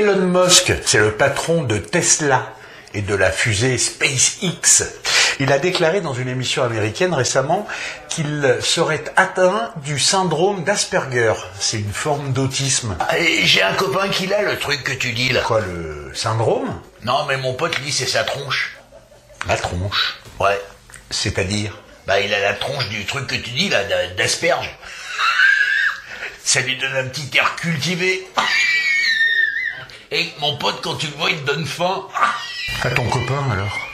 Elon Musk, c'est le patron de Tesla et de la fusée SpaceX. Il a déclaré dans une émission américaine récemment qu'il serait atteint du syndrome d'Asperger. C'est une forme d'autisme. J'ai un copain qui l'a, le truc que tu dis là. Quoi, le syndrome? Non, mais mon pote, lui, c'est sa tronche. La tronche? Ouais. C'est-à-dire? Bah, il a la tronche du truc que tu dis là, d'asperge. Ça lui donne un petit air cultivé. Et mon pote, quand tu le vois, il te donne faim. À ton copain, alors?